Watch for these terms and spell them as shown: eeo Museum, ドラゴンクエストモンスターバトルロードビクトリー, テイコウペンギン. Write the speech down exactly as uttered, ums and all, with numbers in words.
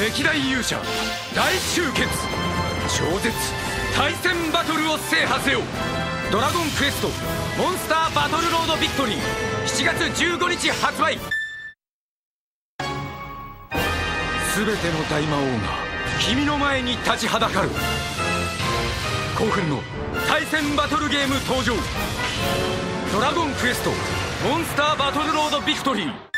歴代勇者大集結、超絶対戦バトルを制覇せよ。ドラゴンクエストモンスターバトルロードビクトリー、しちがつじゅうごにち発売。全ての大魔王が君の前に立ちはだかる。興奮の対戦バトルゲーム登場、ドラゴンクエストモンスターバトルロードビクトリー。